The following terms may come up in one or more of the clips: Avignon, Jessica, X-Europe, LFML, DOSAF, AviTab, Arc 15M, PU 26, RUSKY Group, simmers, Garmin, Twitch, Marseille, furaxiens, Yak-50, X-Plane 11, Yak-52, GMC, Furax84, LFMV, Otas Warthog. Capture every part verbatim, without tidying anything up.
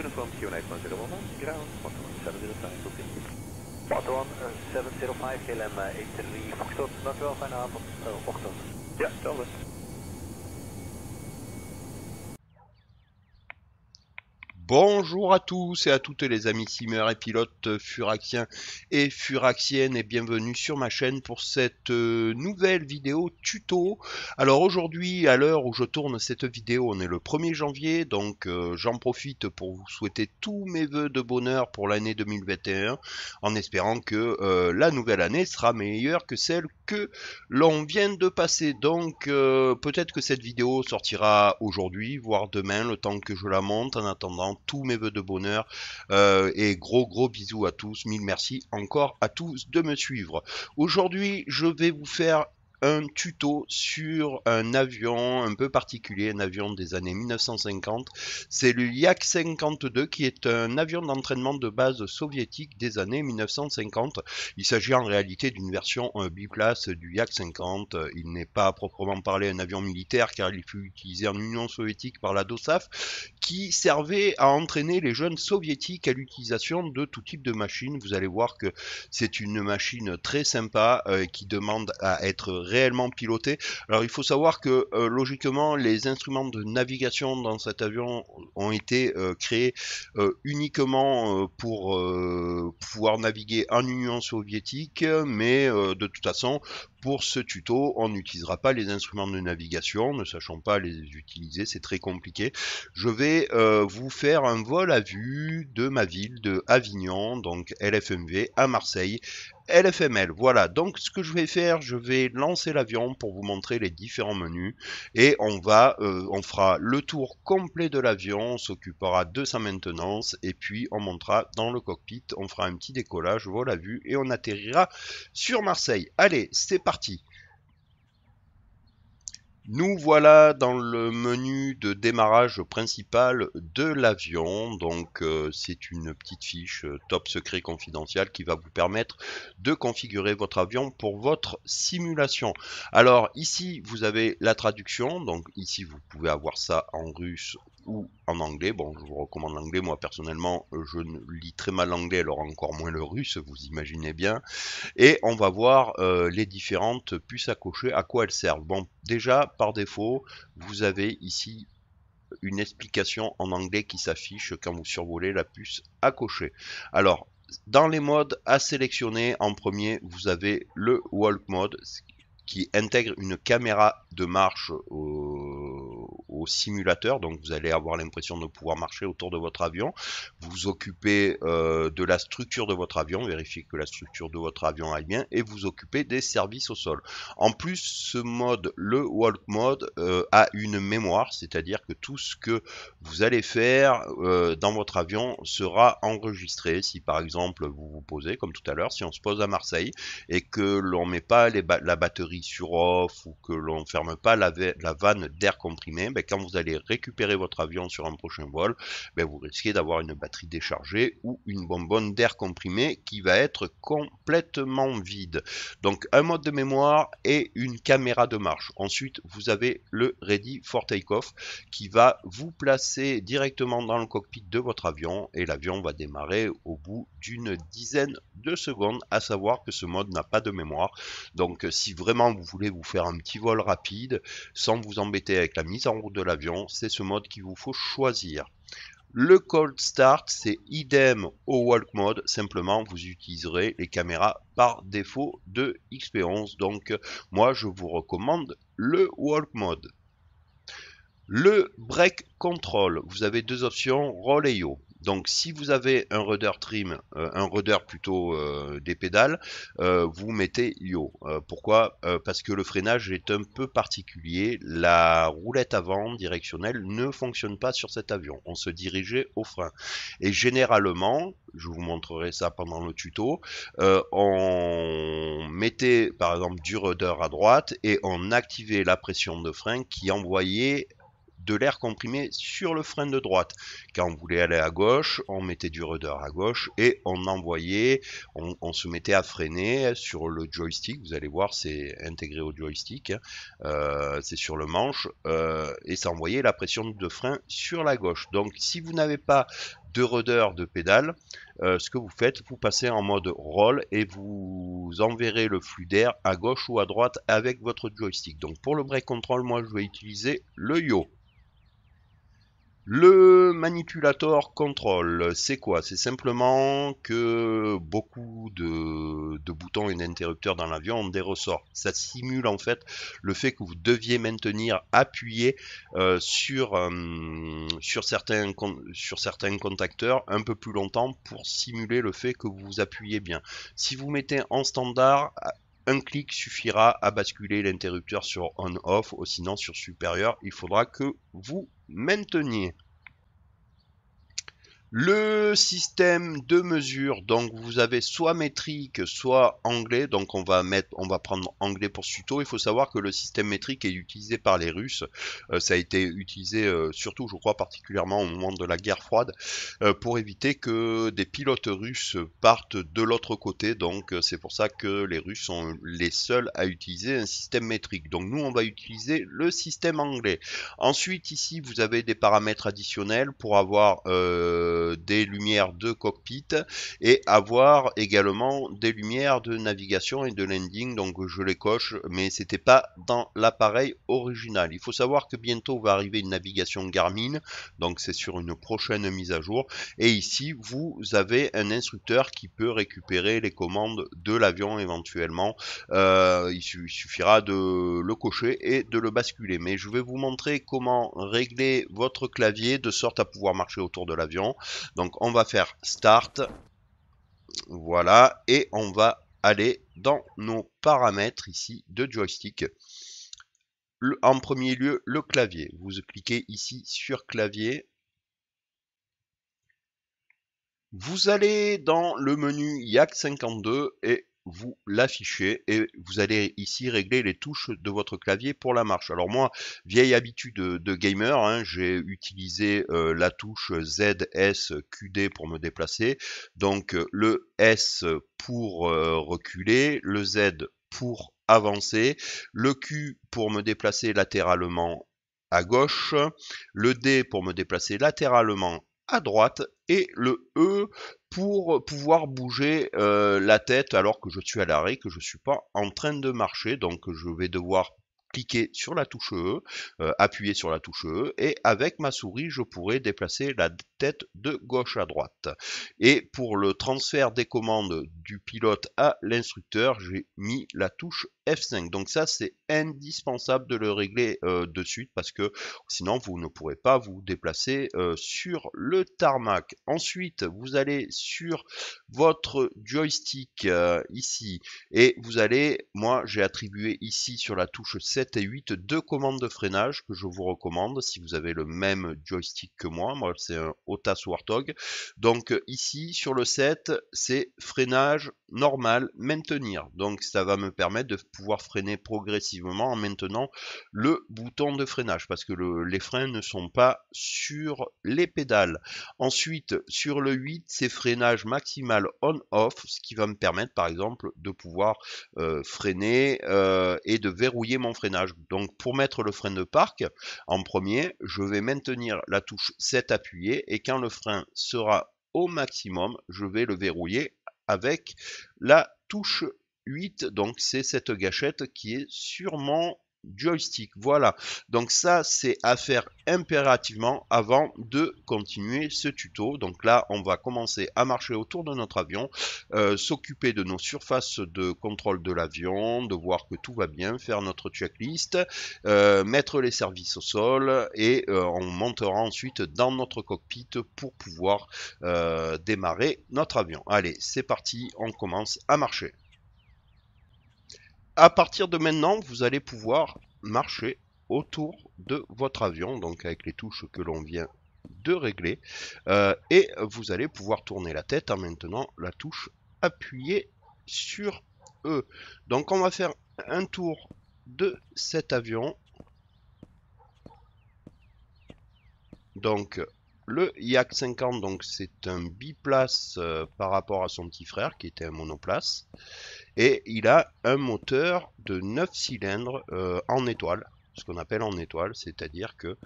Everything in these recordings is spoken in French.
Uniform Q nine one zero one, ground, foxtrot seven zero five, okay. Foxtrot seven zero five, K L M eight three, Foxtrot, not well, fine, half, Foxtrot. Yeah, tell us. Bonjour à tous et à toutes les amis simmers et pilotes furaxiens et furaxiennes, et bienvenue sur ma chaîne pour cette nouvelle vidéo tuto. Alors aujourd'hui, à l'heure où je tourne cette vidéo, on est le premier janvier, donc euh, j'en profite pour vous souhaiter tous mes voeux de bonheur pour l'année deux mille vingt et un, en espérant que euh, la nouvelle année sera meilleure que celle que l'on vient de passer. Donc euh, peut-être que cette vidéo sortira aujourd'hui, voire demain, le temps que je la monte. En attendant, tous mes voeux de bonheur euh, et gros gros bisous à tous. Mille merci encore à tous de me suivre. Aujourd'hui, je vais vous faire un tuto sur un avion un peu particulier, un avion des années mille neuf cent cinquante. C'est le Yak cinquante-deux, qui est un avion d'entraînement de base soviétique des années mille neuf cent cinquante. Il s'agit en réalité d'une version euh, biplace du Yak cinquante. Il n'est pas à proprement parler un avion militaire, car il fut utilisé en Union soviétique par la DOSAF, qui servait à entraîner les jeunes soviétiques à l'utilisation de tout type de machines. Vous allez voir que c'est une machine très sympa euh, qui demande à être réellement piloté. Alors il faut savoir que euh, logiquement les instruments de navigation dans cet avion ont été euh, créés euh, uniquement euh, pour euh, pouvoir naviguer en Union soviétique, mais euh, de toute façon pour ce tuto on n'utilisera pas les instruments de navigation, ne sachant pas les utiliser, c'est très compliqué. Je vais euh, vous faire un vol à vue de ma ville de Avignon, donc L F M V, à Marseille, L F M L. Voilà, donc ce que je vais faire, je vais lancer l'avion pour vous montrer les différents menus, et on va euh, on fera le tour complet de l'avion, on s'occupera de sa maintenance, et puis on montera dans le cockpit, on fera un petit décollage, voilà vue, et on atterrira sur Marseille. Allez, c'est parti. Nous voilà dans le menu de démarrage principal de l'avion. Donc euh, c'est une petite fiche euh, top secret confidentiel qui va vous permettre de configurer votre avion pour votre simulation. Alors ici vous avez la traduction, donc ici vous pouvez avoir ça en russe ou en anglais. Bon, je vous recommande l'anglais, moi personnellement je lis très mal l'anglais, alors encore moins le russe, vous imaginez bien. Et on va voir euh, les différentes puces à cocher, à quoi elles servent. Bon, déjà par défaut vous avez ici une explication en anglais qui s'affiche quand vous survolez la puce à cocher. Alors dans les modes à sélectionner, en premier vous avez le walk mode qui intègre une caméra de marche au au simulateur, donc vous allez avoir l'impression de pouvoir marcher autour de votre avion. Vous vous occupez euh, de la structure de votre avion, vérifiez que la structure de votre avion aille bien, et vous occupez des services au sol. En plus, ce mode, le walk mode, euh, a une mémoire, c'est-à-dire que tout ce que vous allez faire euh, dans votre avion sera enregistré. Si par exemple vous vous posez, comme tout à l'heure, si on se pose à Marseille et que l'on met pas les ba la batterie sur off, ou que l'on ferme pas la, la vanne d'air comprimé, ben, quand vous allez récupérer votre avion sur un prochain vol, ben vous risquez d'avoir une batterie déchargée ou une bonbonne d'air comprimé qui va être complètement vide. Donc un mode de mémoire et une caméra de marche. Ensuite vous avez le ready for takeoff qui va vous placer directement dans le cockpit de votre avion, et l'avion va démarrer au bout d'une dizaine de secondes. À savoir que ce mode n'a pas de mémoire, donc si vraiment vous voulez vous faire un petit vol rapide sans vous embêter avec la mise en route de l'avion, c'est ce mode qu'il vous faut choisir. Le cold start, c'est idem au walk mode, simplement vous utiliserez les caméras par défaut de X P onze, donc moi je vous recommande le walk mode. Le brake control, vous avez deux options, roll et yaw. Donc si vous avez un rudder trim, euh, un rudder plutôt euh, des pédales, euh, vous mettez yaw. Euh, pourquoi euh, Parce que le freinage est un peu particulier. La roulette avant directionnelle ne fonctionne pas sur cet avion. On se dirigeait au frein. Et généralement, je vous montrerai ça pendant le tuto, euh, on mettait par exemple du rudder à droite et on activait la pression de frein qui envoyait de l'air comprimé sur le frein de droite. Quand on voulait aller à gauche, on mettait du rudder à gauche et on envoyait, on, on se mettait à freiner sur le joystick. Vous allez voir, c'est intégré au joystick, hein. euh, c'est sur le manche, euh, et ça envoyait la pression de frein sur la gauche. Donc si vous n'avez pas de rudder de pédale, euh, ce que vous faites, vous passez en mode roll et vous enverrez le flux d'air à gauche ou à droite avec votre joystick. Donc pour le brake control, moi je vais utiliser le yo. Le manipulator control, c'est quoi? C'est simplement que beaucoup de, de boutons et d'interrupteurs dans l'avion ont des ressorts. Ça simule en fait le fait que vous deviez maintenir appuyé euh, sur, euh, sur, certains, sur certains contacteurs un peu plus longtemps pour simuler le fait que vous appuyez bien. Si vous mettez en standard, un clic suffira à basculer l'interrupteur sur on-off, ou sinon sur supérieur, il faudra que vous mainteniez. Le système de mesure, donc vous avez soit métrique, soit anglais, donc on va mettre, on va prendre anglais pour ce tuto. Il faut savoir que le système métrique est utilisé par les Russes, euh, ça a été utilisé euh, surtout, je crois, particulièrement au moment de la guerre froide, euh, pour éviter que des pilotes russes partent de l'autre côté, donc euh, c'est pour ça que les Russes sont les seuls à utiliser un système métrique. Donc nous, on va utiliser le système anglais. Ensuite, ici, vous avez des paramètres additionnels pour avoir... Euh, des lumières de cockpit et avoir également des lumières de navigation et de landing. Donc je les coche, mais c'était pas dans l'appareil original. Il faut savoir que bientôt va arriver une navigation Garmin, donc c'est sur une prochaine mise à jour, et ici vous avez un instructeur qui peut récupérer les commandes de l'avion éventuellement. euh, il suffira de le cocher et de le basculer, mais je vais vous montrer comment régler votre clavier de sorte à pouvoir marcher autour de l'avion. Donc on va faire Start, voilà, et on va aller dans nos paramètres ici de joystick. Le, en premier lieu, le clavier. Vous cliquez ici sur clavier. Vous allez dans le menu Yak cinquante-deux et vous l'affichez, et vous allez ici régler les touches de votre clavier pour la marche. Alors moi, vieille habitude de, de gamer, hein, j'ai utilisé euh, la touche Z S Q D pour me déplacer, donc euh, le S pour euh, reculer, le Z pour avancer, le Q pour me déplacer latéralement à gauche, le D pour me déplacer latéralement à droite, et le E pour pouvoir bouger euh, la tête alors que je suis à l'arrêt, que je ne suis pas en train de marcher. Donc je vais devoir cliquer sur la touche E, euh, appuyer sur la touche E, et avec ma souris je pourrai déplacer la tête de gauche à droite. Et pour le transfert des commandes du pilote à l'instructeur, j'ai mis la touche F cinq. Donc ça, c'est indispensable de le régler euh, de suite, parce que sinon vous ne pourrez pas vous déplacer euh, sur le tarmac. Ensuite, vous allez sur votre joystick euh, ici, et vous allez, moi j'ai attribué ici sur la touche sept et huit deux commandes de freinage que je vous recommande si vous avez le même joystick que moi. Moi c'est un Otas Warthog. Donc ici sur le sept, c'est freinage normal, maintenir. Donc ça va me permettre de pouvoir freiner progressivement en maintenant le bouton de freinage, parce que le, les freins ne sont pas sur les pédales. Ensuite sur le huit, c'est freinage maximal on-off, ce qui va me permettre par exemple de pouvoir euh, freiner euh, et de verrouiller mon freinage. Donc pour mettre le frein de parc en premier, je vais maintenir la touche sept appuyée, et quand le frein sera au maximum, je vais le verrouiller avec la touche huit, donc c'est cette gâchette qui est sur mon joystick. Voilà, donc ça c'est à faire impérativement avant de continuer ce tuto. Donc là on va commencer à marcher autour de notre avion, euh, s'occuper de nos surfaces de contrôle de l'avion, de voir que tout va bien, faire notre checklist, euh, mettre les services au sol, et euh, on montera ensuite dans notre cockpit pour pouvoir euh, démarrer notre avion. Allez, c'est parti, on commence à marcher. À partir de maintenant, vous allez pouvoir marcher autour de votre avion, donc avec les touches que l'on vient de régler, euh, et vous allez pouvoir tourner la tête en maintenant la touche appuyée sur E. Donc on va faire un tour de cet avion. Donc le Yak cinquante, donc c'est un biplace euh, par rapport à son petit frère qui était un monoplace, et il a un moteur de neuf cylindres euh, en étoile, ce qu'on appelle en étoile, c'est-à-dire que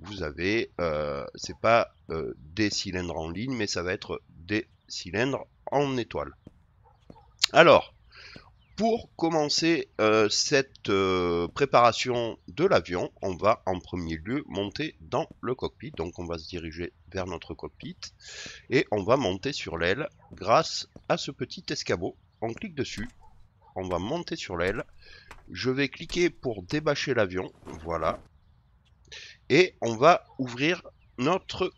vous avez, euh, c'est pas euh, des cylindres en ligne, mais ça va être des cylindres en étoile. Alors, pour commencer euh, cette euh, préparation de l'avion, on va en premier lieu monter dans le cockpit. Donc on va se diriger vers notre cockpit et on va monter sur l'aile grâce à ce petit escabeau. On clique dessus, on va monter sur l'aile. Je vais cliquer pour débâcher l'avion, voilà. Et on va ouvrir notre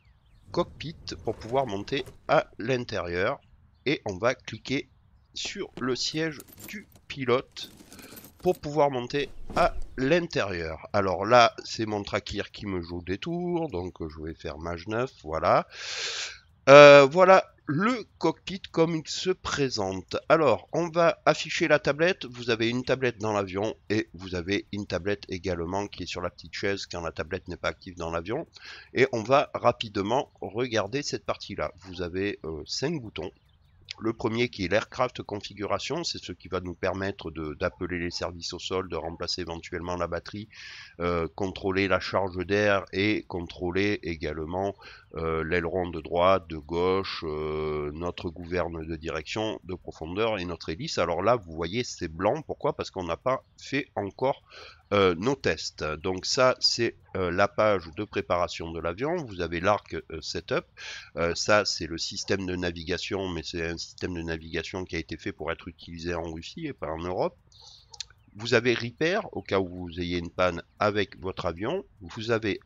cockpit pour pouvoir monter à l'intérieur. Et on va cliquer sur le siège du pilote pour pouvoir monter à l'intérieur. Alors là, c'est mon tracker qui me joue des tours, donc je vais faire mage neuf, voilà. Euh, voilà le cockpit comme il se présente. Alors, on va afficher la tablette. Vous avez une tablette dans l'avion et vous avez une tablette également qui est sur la petite chaise quand la tablette n'est pas active dans l'avion. Et on va rapidement regarder cette partie-là. Vous avez euh, cinq boutons. Le premier qui est l'aircraft configuration, c'est ce qui va nous permettre d'appeler les services au sol, de remplacer éventuellement la batterie, euh, contrôler la charge d'air et contrôler également euh, l'aileron de droite, de gauche, euh, notre gouverne de direction, de profondeur et notre hélice. Alors là, vous voyez, c'est blanc. Pourquoi? Parce qu'on n'a pas fait encore Euh, nos tests. Donc ça, c'est euh, la page de préparation de l'avion. Vous avez l'arc euh, setup, euh, ça c'est le système de navigation, mais c'est un système de navigation qui a été fait pour être utilisé en Russie et pas en Europe. Vous avez repair, au cas où vous ayez une panne avec votre avion. Vous avez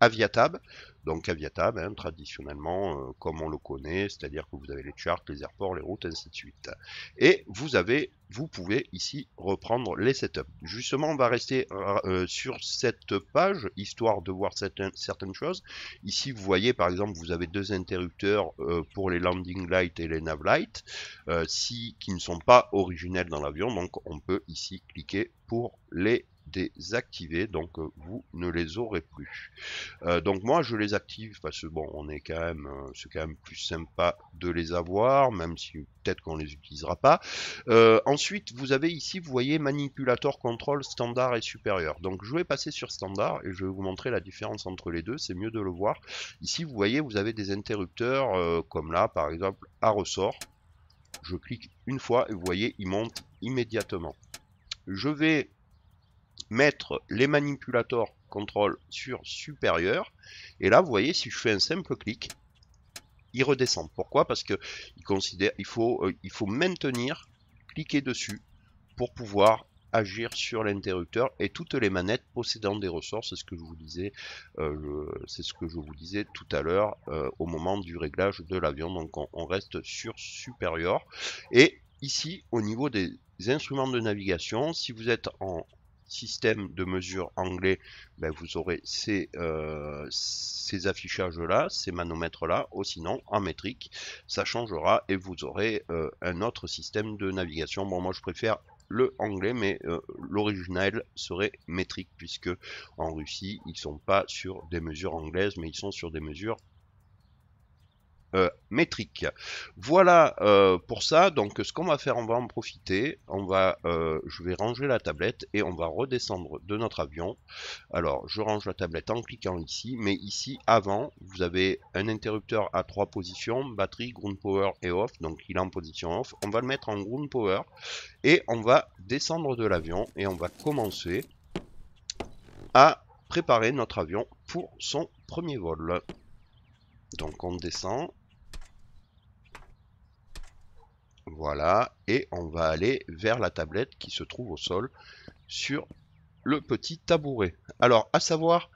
AviTab, donc AviTab, hein, traditionnellement, euh, comme on le connaît, c'est-à-dire que vous avez les charts, les airports, les routes, ainsi de suite. Et vous avez, vous pouvez ici reprendre les setups. Justement, on va rester euh, sur cette page, histoire de voir cette, certaines choses. Ici, vous voyez, par exemple, vous avez deux interrupteurs euh, pour les landing lights et les nav lights, euh, si, qui ne sont pas originels dans l'avion, donc on peut ici cliquer pour les désactiver, donc vous ne les aurez plus. Euh, donc moi je les active parce que bon, on est quand même, c'est quand même plus sympa de les avoir, même si peut-être qu'on les utilisera pas. Euh, ensuite vous avez ici, vous voyez manipulateur, contrôle, standard et supérieur. Donc je vais passer sur standard et je vais vous montrer la différence entre les deux, c'est mieux de le voir. Ici vous voyez, vous avez des interrupteurs euh, comme là par exemple à ressort. Je clique une fois et vous voyez, il monte immédiatement. Je vais mettre les manipulateurs contrôle sur supérieur et là vous voyez, si je fais un simple clic, ils redescendent. Pourquoi? Parce que il considère, il faut euh, il faut maintenir, cliquer dessus pour pouvoir agir sur l'interrupteur. Et toutes les manettes possédant des ressorts, c'est ce que je vous disais euh, c'est ce que je vous disais tout à l'heure euh, au moment du réglage de l'avion. Donc on, on reste sur supérieur. Et ici au niveau des instruments de navigation, si vous êtes en système de mesure anglais, ben vous aurez ces, euh, ces affichages là, ces manomètres là, ou sinon en métrique ça changera et vous aurez euh, un autre système de navigation. Bon, moi je préfère le anglais, mais euh, l'original serait métrique, puisque en Russie ils sont pas sur des mesures anglaises, mais ils sont sur des mesures Euh, métrique. Voilà euh, pour ça. Donc ce qu'on va faire, on va en profiter, on va, euh, je vais ranger la tablette et on va redescendre de notre avion. Alors je range la tablette en cliquant ici, mais ici avant vous avez un interrupteur à trois positions, batterie, ground power et off. Donc il est en position off, on va le mettre en ground power et on va descendre de l'avion et on va commencer à préparer notre avion pour son premier vol. Donc on descend, voilà, et on va aller vers la tablette qui se trouve au sol sur le petit tabouret. Alors à savoir,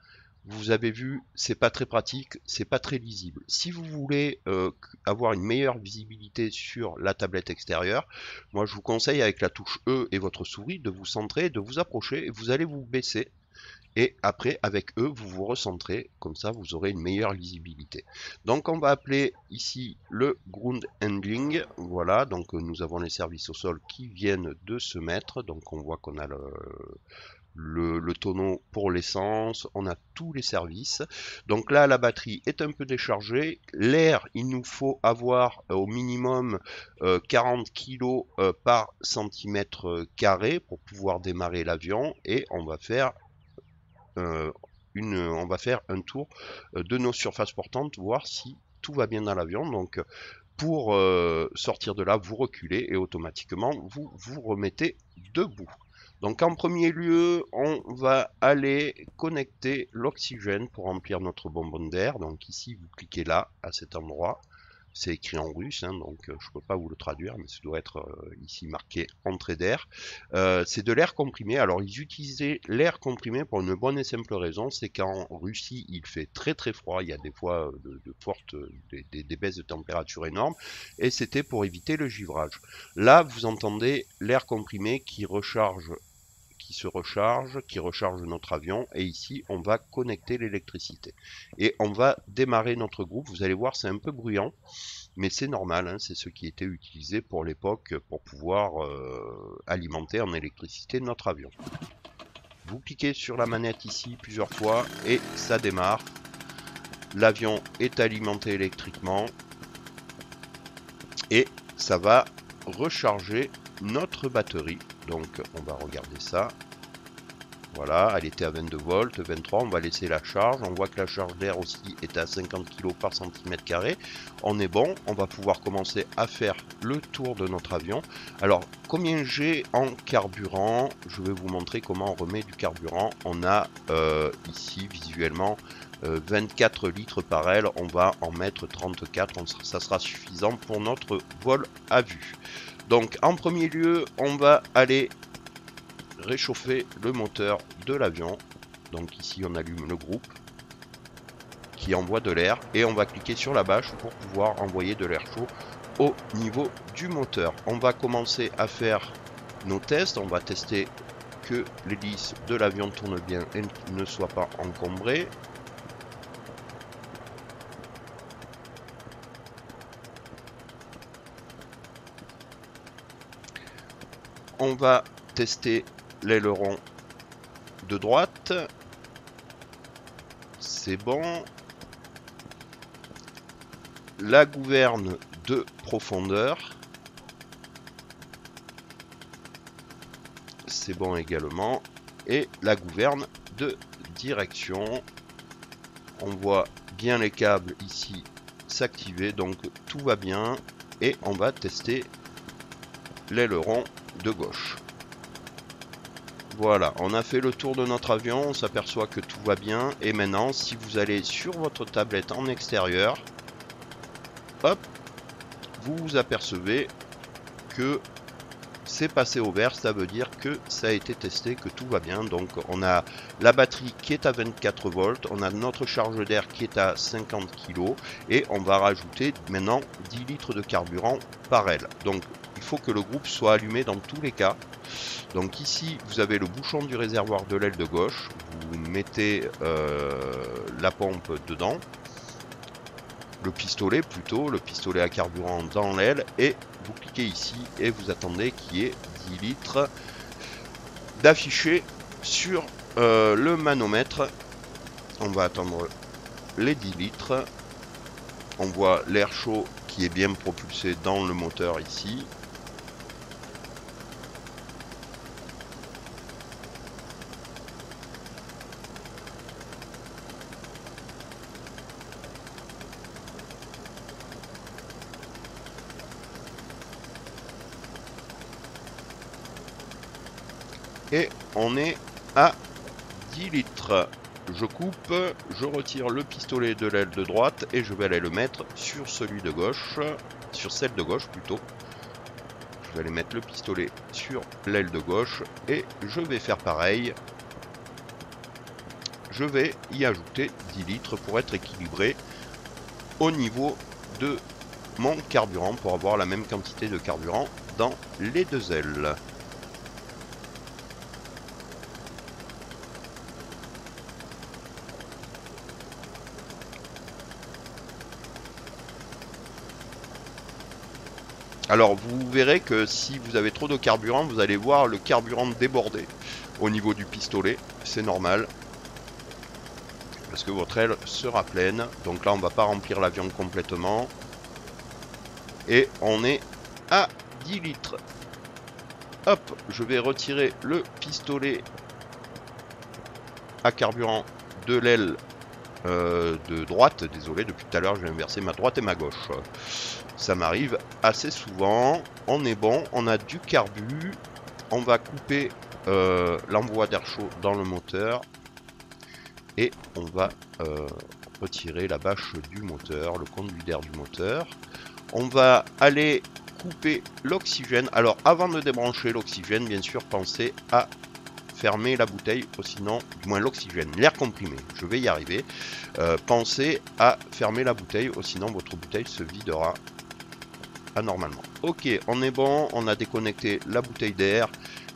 vous avez vu, c'est pas très pratique, c'est pas très lisible. Si vous voulez euh, avoir une meilleure visibilité sur la tablette extérieure, moi je vous conseille avec la touche E et votre souris de vous centrer, de vous approcher, et vous allez vous baisser. Et après, avec eux, vous vous recentrez, comme ça vous aurez une meilleure lisibilité. Donc on va appeler ici le ground handling, voilà, donc nous avons les services au sol qui viennent de se mettre, donc on voit qu'on a le, le, le tonneau pour l'essence, on a tous les services. Donc là, la batterie est un peu déchargée. L'air, il nous faut avoir au minimum euh, quarante kilos euh, par centimètre carré pour pouvoir démarrer l'avion, et on va faire euh, une, on va faire un tour de nos surfaces portantes, voir si tout va bien dans l'avion. Donc pour euh, sortir de là, vous reculez et automatiquement vous vous remettez debout. Donc en premier lieu, on va aller connecter l'oxygène pour remplir notre bonbonne d'air. Donc ici, vous cliquez là, à cet endroit. C'est écrit en russe, hein, donc euh, je ne peux pas vous le traduire, mais ça doit être euh, ici marqué entrée d'air. Euh, c'est de l'air comprimé. Alors ils utilisaient l'air comprimé pour une bonne et simple raison, c'est qu'en Russie il fait très très froid, il y a des fois de, de fortes, des, des, des baisses de température énormes, et c'était pour éviter le givrage. Là vous entendez l'air comprimé qui recharge, qui se recharge, qui recharge notre avion, et ici on va connecter l'électricité et on va démarrer notre groupe. Vous allez voir, c'est un peu bruyant, mais c'est normal, hein, c'est ce qui était utilisé pour l'époque pour pouvoir euh, alimenter en électricité notre avion. Vous cliquez sur la manette ici plusieurs fois et ça démarre. L'avion est alimenté électriquement et ça va recharger notre batterie. Donc on va regarder ça. Voilà, elle était à vingt-deux volts, vingt-trois, on va laisser la charge. On voit que la charge d'air aussi est à cinquante kilos par centimètre carré. On est bon, on va pouvoir commencer à faire le tour de notre avion. Alors, combien j'ai en carburant? Je vais vous montrer comment on remet du carburant. On a euh, ici visuellement euh, vingt-quatre litres par aile. On va en mettre trente-quatre, on, ça sera suffisant pour notre vol à vue. Donc en premier lieu, on va aller réchauffer le moteur de l'avion. Donc ici on allume le groupe qui envoie de l'air et on va cliquer sur la bâche pour pouvoir envoyer de l'air chaud au niveau du moteur. On va commencer à faire nos tests, on va tester que l'hélice de l'avion tourne bien et ne soit pas encombrée. On va tester l'aileron de droite. C'est bon. La gouverne de profondeur. C'est bon également. Et la gouverne de direction. On voit bien les câbles ici s'activer. Donc tout va bien. Et on va tester l'aileron de gauche. Voilà, on a fait le tour de notre avion, on s'aperçoit que tout va bien. Et maintenant, si vous allez sur votre tablette en extérieur, hop, vous vous apercevez que c'est passé au vert, ça veut dire que ça a été testé, que tout va bien. Donc on a la batterie qui est à vingt-quatre volts, on a notre charge d'air qui est à cinquante kilos et on va rajouter maintenant dix litres de carburant par aile. Donc faut que le groupe soit allumé dans tous les cas. Donc ici vous avez le bouchon du réservoir de l'aile de gauche, vous mettez euh, la pompe dedans, le pistolet plutôt, le pistolet à carburant dans l'aile, et vous cliquez ici et vous attendez qu'il y ait dix litres d'affichés sur euh, le manomètre. On va attendre les dix litres. On voit l'air chaud qui est bien propulsé dans le moteur ici. Et on est à dix litres. Je coupe, je retire le pistolet de l'aile de droite et je vais aller le mettre sur celui de gauche, sur celle de gauche plutôt. Je vais aller mettre le pistolet sur l'aile de gauche et je vais faire pareil. Je vais y ajouter dix litres pour être équilibré au niveau de mon carburant, pour avoir la même quantité de carburant dans les deux ailes. Alors vous verrez que si vous avez trop de carburant, vous allez voir le carburant déborder au niveau du pistolet. C'est normal, parce que votre aile sera pleine. Donc là on va pas remplir l'avion complètement. Et on est à dix litres. Hop, je vais retirer le pistolet à carburant de l'aile euh, de droite. Désolé, depuis tout à l'heure j'ai inversé ma droite et ma gauche. Ça m'arrive assez souvent. On est bon, on a du carbu. On va couper euh, l'envoi d'air chaud dans le moteur. Et on va euh, retirer la bâche du moteur, le conduit d'air du moteur. On va aller couper l'oxygène. Alors avant de débrancher l'oxygène, bien sûr, pensez à fermer la bouteille, sinon, du moins l'oxygène, l'air comprimé, je vais y arriver. Euh, pensez à fermer la bouteille, sinon votre bouteille se videra anormalement. Ok, on est bon, on a déconnecté la bouteille d'air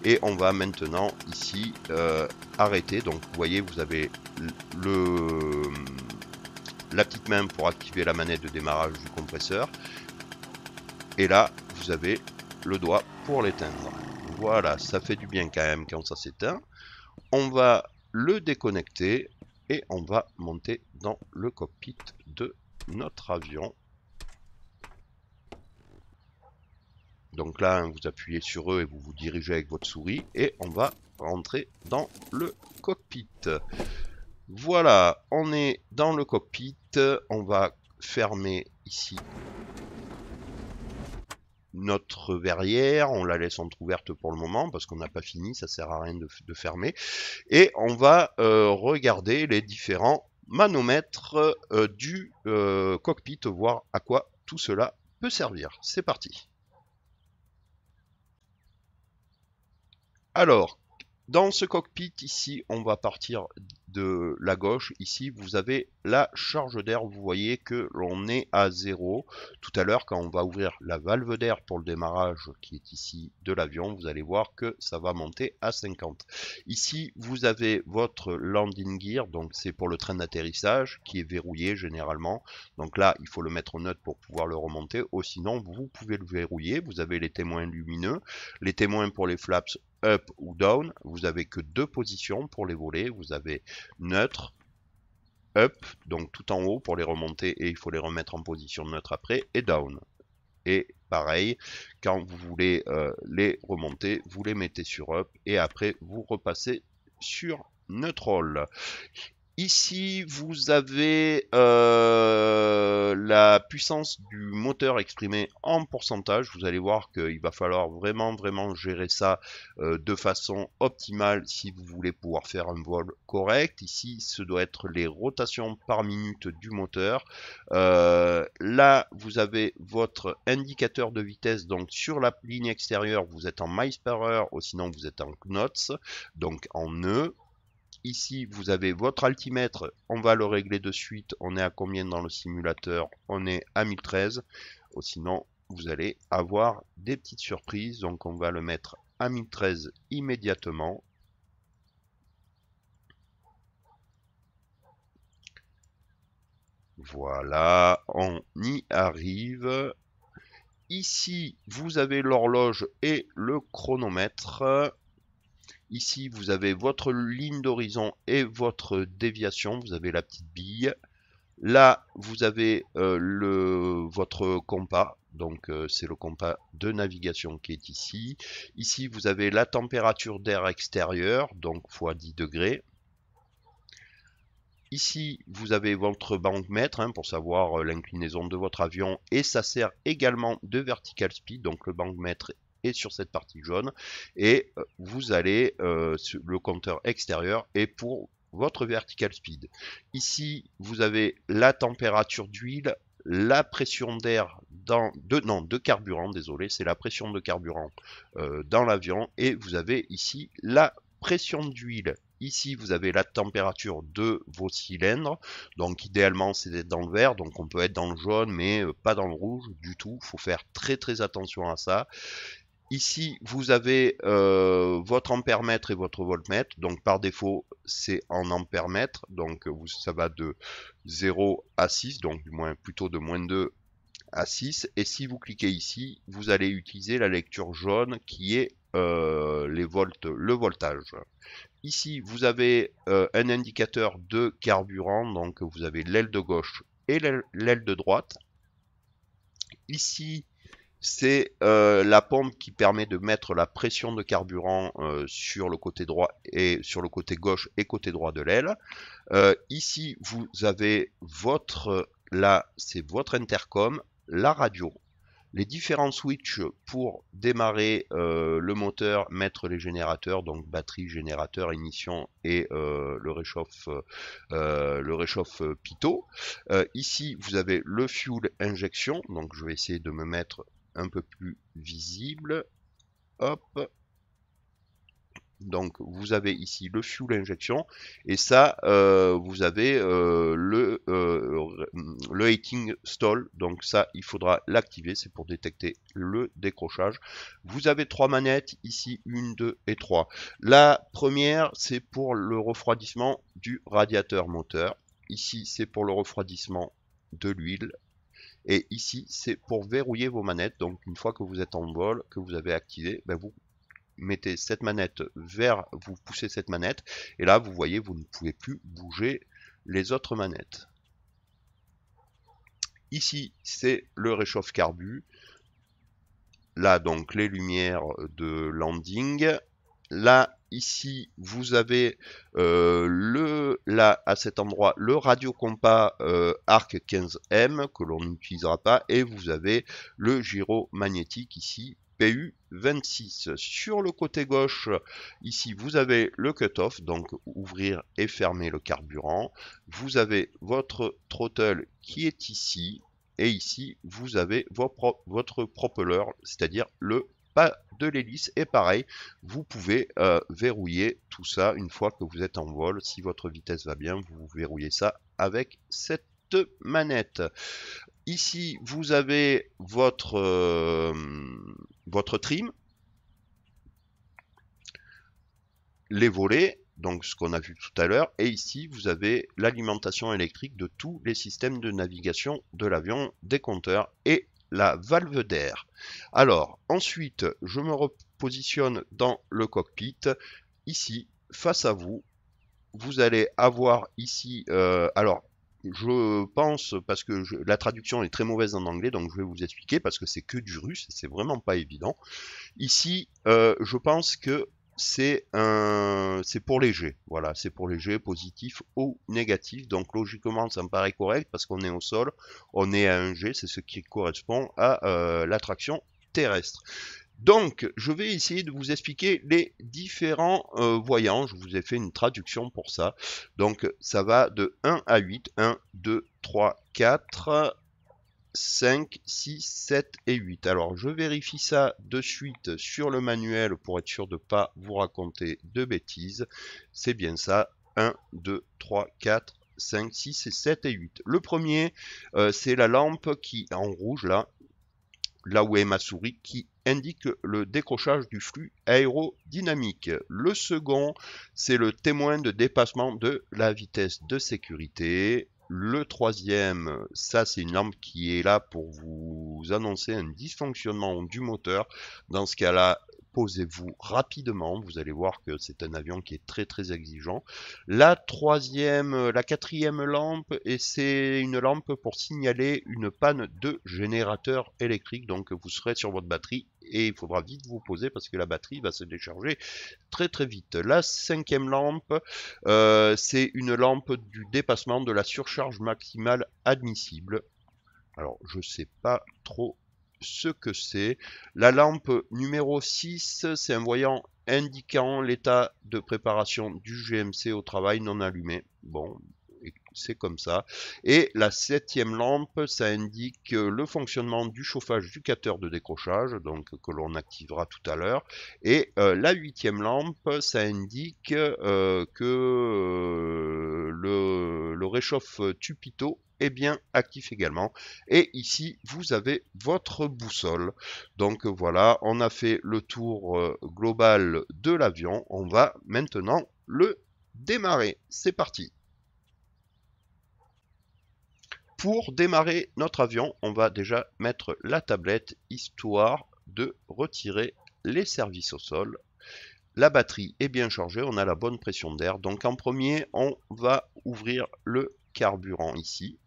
et on va maintenant ici euh, arrêter. Donc vous voyez, vous avez le, la petite main pour activer la manette de démarrage du compresseur. Et là, vous avez le doigt pour l'éteindre. Voilà, ça fait du bien quand même quand ça s'éteint. On va le déconnecter et on va monter dans le cockpit de notre avion. Donc là, hein, vous appuyez sur eux et vous vous dirigez avec votre souris. Et on va rentrer dans le cockpit. Voilà, on est dans le cockpit. On va fermer ici notre verrière, on la laisse entrouverte pour le moment parce qu'on n'a pas fini, ça sert à rien de, de fermer. Et on va euh, regarder les différents manomètres euh, du euh, cockpit, voir à quoi tout cela peut servir. C'est parti. Alors, dans ce cockpit ici, on va partir de la gauche. Ici, vous avez la charge d'air. Vous voyez que l'on est à zéro. Tout à l'heure, quand on va ouvrir la valve d'air pour le démarrage qui est ici de l'avion, vous allez voir que ça va monter à cinquante. Ici, vous avez votre landing gear. Donc, c'est pour le train d'atterrissage qui est verrouillé généralement. Donc là, il faut le mettre au neutre pour pouvoir le remonter. Ou sinon, vous pouvez le verrouiller. Vous avez les témoins lumineux, les témoins pour les flaps up ou down. Vous avez que deux positions pour les voler. Vous avez neutre, up, donc tout en haut pour les remonter et il faut les remettre en position neutre après, et down. Et pareil, quand vous voulez euh, les remonter, vous les mettez sur up et après vous repassez sur neutral. Ici, vous avez euh, la puissance du moteur exprimée en pourcentage. Vous allez voir qu'il va falloir vraiment, vraiment gérer ça euh, de façon optimale si vous voulez pouvoir faire un vol correct. Ici, ce doit être les rotations par minute du moteur. Euh, là, vous avez votre indicateur de vitesse. Donc, sur la ligne extérieure, vous êtes en miles par heure ou sinon vous êtes en knots, donc en nœuds. Ici, vous avez votre altimètre, on va le régler de suite. On est à combien dans le simulateur? On est à mille treize. Oh, sinon, vous allez avoir des petites surprises. Donc, on va le mettre à mille treize immédiatement. Voilà, on y arrive. Ici, vous avez l'horloge et le chronomètre. Ici, vous avez votre ligne d'horizon et votre déviation. Vous avez la petite bille. Là, vous avez euh, le, votre compas. Donc, euh, c'est le compas de navigation qui est ici. Ici, vous avez la température d'air extérieur, donc fois dix degrés. Ici, vous avez votre banc-mètre hein, pour savoir euh, l'inclinaison de votre avion. Et ça sert également de vertical speed, donc le banc-mètre sur cette partie jaune, et vous allez euh, sur le compteur extérieur et pour votre vertical speed. Ici, vous avez la température d'huile, la pression d'air dans de non de carburant, désolé, c'est la pression de carburant euh, dans l'avion, et vous avez ici la pression d'huile. Ici, vous avez la température de vos cylindres. Donc, idéalement, c'est d'être dans le vert. Donc, on peut être dans le jaune, mais pas dans le rouge du tout. Il faut faire très, très attention à ça. Ici, vous avez euh, votre ampèremètre et votre voltmètre. Donc, par défaut, c'est en ampèremètre. Donc, ça va de zéro à six. Donc, du moins, plutôt de moins deux à six, et si vous cliquez ici, vous allez utiliser la lecture jaune qui est euh, les volts, le voltage. Ici, vous avez euh, un indicateur de carburant, donc vous avez l'aile de gauche et l'aile de droite. Ici, c'est euh, la pompe qui permet de mettre la pression de carburant euh, sur le côté droit et sur le côté gauche et côté droit de l'aile. Euh, ici, vous avez votre, là, c'est votre intercom, la radio, les différents switches pour démarrer euh, le moteur, mettre les générateurs, donc batterie, générateur, ignition et euh, le réchauffe, euh, le réchauffe pitot. Euh, ici, vous avez le fuel injection, donc je vais essayer de me mettre un peu plus visible. Hop. Donc vous avez ici le fuel injection, et ça euh, vous avez euh, le, euh, le rating stall, donc ça il faudra l'activer, c'est pour détecter le décrochage. Vous avez trois manettes ici, une, deux et trois. La première, c'est pour le refroidissement du radiateur moteur, ici c'est pour le refroidissement de l'huile, et ici c'est pour verrouiller vos manettes. Donc une fois que vous êtes en vol, que vous avez activé, ben, vous mettez cette manette vers, vous poussez cette manette, et là vous voyez, vous ne pouvez plus bouger les autres manettes. Ici c'est le réchauffe carbu, là donc les lumières de landing. Là ici vous avez euh, le, là à cet endroit, le radio compas euh, Arc quinze M que l'on n'utilisera pas, et vous avez le gyro magnétique ici, P U vingt-six. Sur le côté gauche, ici vous avez le cut-off, donc ouvrir et fermer le carburant. Vous avez votre throttle qui est ici, et ici vous avez vos pro votre propeller, c'est-à-dire le pas de l'hélice. Et pareil, vous pouvez euh, verrouiller tout ça une fois que vous êtes en vol. Si votre vitesse va bien, vous verrouillez ça avec cette manette. Ici vous avez votre euh, votre trim, les volets, donc ce qu'on a vu tout à l'heure, et ici vous avez l'alimentation électrique de tous les systèmes de navigation de l'avion, des compteurs et la valve d'air. Alors ensuite, je me repositionne dans le cockpit. Ici face à vous, vous allez avoir ici euh, alors je pense, parce que je, la traduction est très mauvaise en anglais, donc je vais vous expliquer, parce que c'est que du russe, c'est vraiment pas évident. Ici, euh, je pense que c'est un, c'est pour les jets, voilà, c'est pour les jets positifs ou négatifs, donc logiquement ça me paraît correct, parce qu'on est au sol, on est à un jet, c'est ce qui correspond à euh, l'attraction terrestre. Donc, je vais essayer de vous expliquer les différents euh, voyants. Je vous ai fait une traduction pour ça. Donc, ça va de un à huit. un, deux, trois, quatre, cinq, six, sept et huit. Alors, je vérifie ça de suite sur le manuel pour être sûr de ne pas vous raconter de bêtises. C'est bien ça. un, deux, trois, quatre, cinq, six et sept et huit. Le premier, euh, c'est la lampe qui est en rouge, là. Là où est ma souris, qui indique le décrochage du flux aérodynamique. Le second, c'est le témoin de dépassement de la vitesse de sécurité. Le troisième, ça c'est une lampe qui est là pour vous annoncer un dysfonctionnement du moteur. Dans ce cas-là, posez-vous rapidement, vous allez voir que c'est un avion qui est très très exigeant. La troisième, la quatrième lampe, et c'est une lampe pour signaler une panne de générateur électrique. Donc vous serez sur votre batterie et il faudra vite vous poser parce que la batterie va se décharger très très vite. La cinquième lampe, euh, c'est une lampe du dépassement de la surcharge maximale admissible. Alors je ne sais pas trop ce que c'est. La lampe numéro six, c'est un voyant indiquant l'état de préparation du G M C au travail non allumé. Bon, c'est comme ça. Et la septième lampe, ça indique le fonctionnement du chauffage du capteur de décrochage, donc que l'on activera tout à l'heure. Et euh, la huitième lampe, ça indique euh, que euh, le, le réchauffe tupito est bien actif également. Et ici vous avez votre boussole. Donc voilà, on a fait le tour euh, global de l'avion. On va maintenant le démarrer. C'est parti. pour démarrer notre avion, on va déjà mettre la tablette, histoire de retirer les services au sol. La batterie est bien chargée, on a la bonne pression d'air. Donc en premier, on va ouvrir le carburant ici.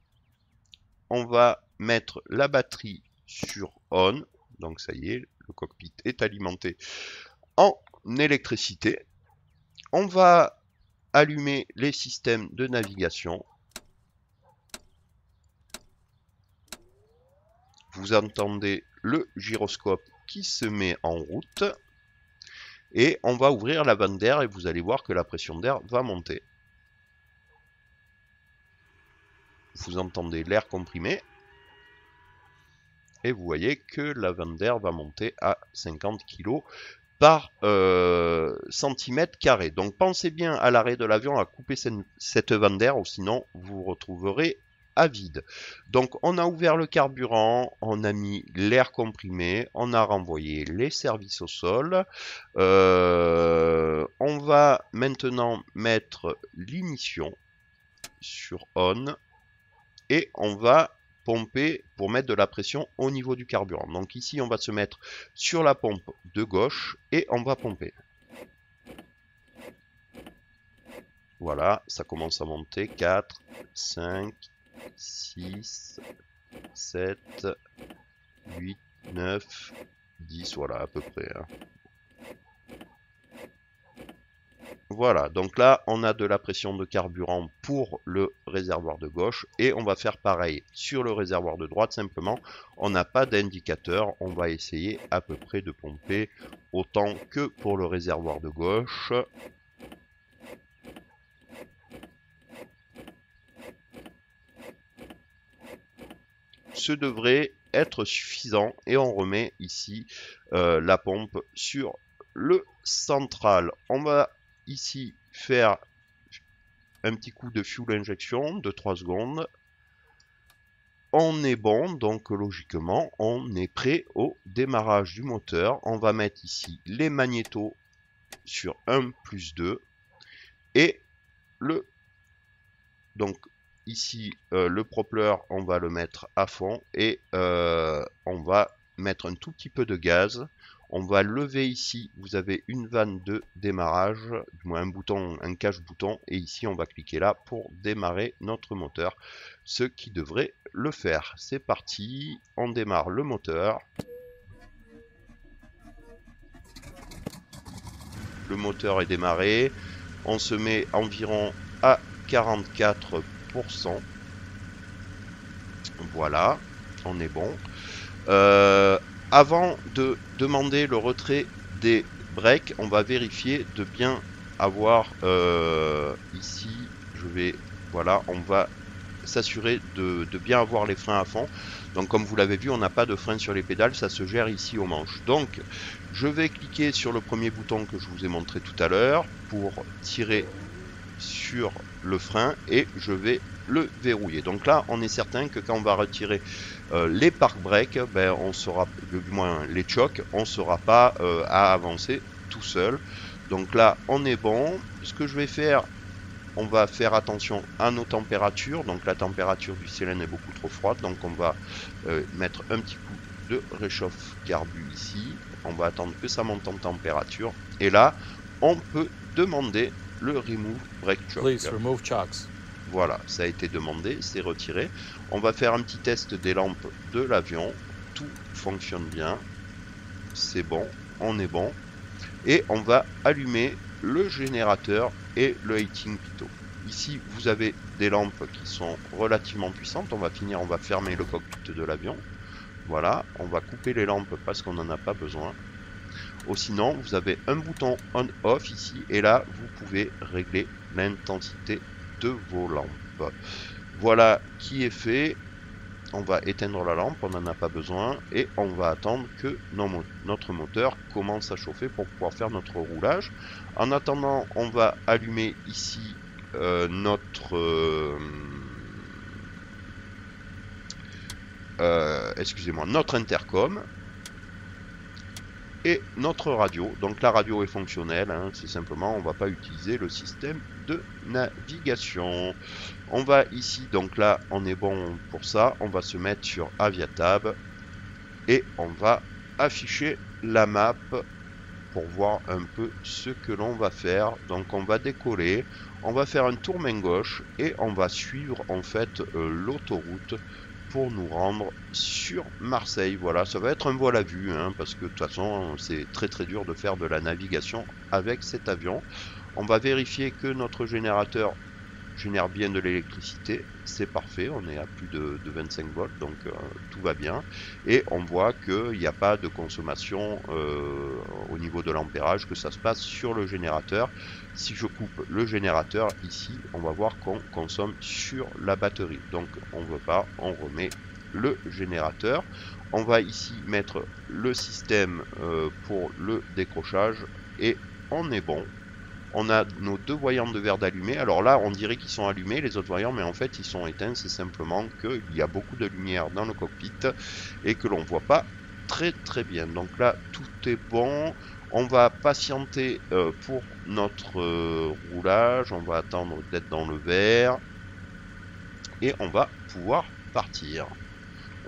On va mettre la batterie sur on. Donc ça y est, le cockpit est alimenté en électricité. On va allumer les systèmes de navigation. Vous entendez le gyroscope qui se met en route. Et on va ouvrir la vanne d'air et vous allez voir que la pression d'air va monter. Vous entendez l'air comprimé. Et vous voyez que la vanne d'air va monter à cinquante kilos par euh, centimètre carré. Donc pensez bien à l'arrêt de l'avion à couper cette vanne d'air, ou sinon vous vous retrouverez à vide. Donc on a ouvert le carburant, on a mis l'air comprimé, on a renvoyé les services au sol. Euh, on va maintenant mettre l'ignition sur on et on va pomper pour mettre de la pression au niveau du carburant. Donc ici on va se mettre sur la pompe de gauche et on va pomper. Voilà, ça commence à monter. Quatre, cinq, six, sept, huit, neuf, dix, voilà à peu près. Hein. Voilà, donc là on a de la pression de carburant pour le réservoir de gauche et on va faire pareil sur le réservoir de droite, simplement on n'a pas d'indicateur, on va essayer à peu près de pomper autant que pour le réservoir de gauche. Ce devrait être suffisant et on remet ici euh, la pompe sur le central. On va ici faire un petit coup de fuel injection de trois secondes. On est bon, donc logiquement on est prêt au démarrage du moteur. On va mettre ici les magnétos sur un plus deux et le donc ici euh, le propeller on va le mettre à fond et euh, on va mettre un tout petit peu de gaz. On va lever ici, vous avez une vanne de démarrage, du moins un bouton, un cache-bouton, et ici on va cliquer là pour démarrer notre moteur, ce qui devrait le faire. C'est parti, on démarre le moteur. Le moteur est démarré, on se met environ à quarante-quatre pour cent. Voilà, on est bon. Euh, Avant de demander le retrait des breaks, on va vérifier de bien avoir euh, ici, je vais, voilà, on va s'assurer de, de bien avoir les freins à fond. Donc comme vous l'avez vu, on n'a pas de frein sur les pédales, ça se gère ici aux manches. Donc je vais cliquer sur le premier bouton que je vous ai montré tout à l'heure pour tirer sur le frein et je vais le verrouiller. Donc là on est certain que quand on va retirer euh, les park break, ben on sera, du moins les chocs, on sera pas euh, à avancer tout seul. Donc là on est bon. Ce que je vais faire, on va faire attention à nos températures. Donc la température du cylindre est beaucoup trop froide, donc on va euh, mettre un petit coup de réchauffe carbu ici, on va attendre que ça monte en température et là on peut demander le remove brake choc. Please remove chocks. Voilà, ça a été demandé, c'est retiré. On va faire un petit test des lampes de l'avion. Tout fonctionne bien. C'est bon, on est bon. Et on va allumer le générateur et le heating pitot. Ici, vous avez des lampes qui sont relativement puissantes. On va finir, on va fermer le cockpit de l'avion. Voilà, on va couper les lampes parce qu'on n'en a pas besoin. Ou sinon, vous avez un bouton on-off ici. Et là, vous pouvez régler l'intensité de vos lampes. Voilà qui est fait. On va éteindre la lampe, on n'en a pas besoin et on va attendre que notre moteur commence à chauffer pour pouvoir faire notre roulage. En attendant, on va allumer ici euh, notre euh, euh, excusez-moi, notre intercom. et notre radio. Donc la radio est fonctionnelle, hein, c'est simplement on va pas utiliser le système de navigation. On va ici, donc là on est bon pour ça, on va se mettre sur AviTab et on va afficher la map pour voir un peu ce que l'on va faire. Donc on va décoller, on va faire un tour main gauche et on va suivre en fait euh, l'autoroute pour nous rendre sur Marseille. Voilà, ça va être un vol à vue, hein, parce que de toute façon c'est très très dur de faire de la navigation avec cet avion. On va vérifier que notre générateur génère bien de l'électricité, c'est parfait, on est à plus de, de vingt-cinq volts, donc euh, tout va bien, et on voit qu'il n'y a pas de consommation euh, au niveau de l'ampérage, que ça se passe sur le générateur. Si je coupe le générateur ici, on va voir qu'on consomme sur la batterie, donc on ne veut pas, on remet le générateur. On va ici mettre le système euh, pour le décrochage et on est bon. On a nos deux voyants de verde allumés. Alors là, on dirait qu'ils sont allumés, les autres voyants, mais en fait, ils sont éteints. C'est simplement qu'il y a beaucoup de lumière dans le cockpit et que l'on ne voit pas très très bien. Donc là, tout est bon. On va patienter euh, pour notre euh, roulage. On va attendre d'être dans le vert. Et on va pouvoir partir.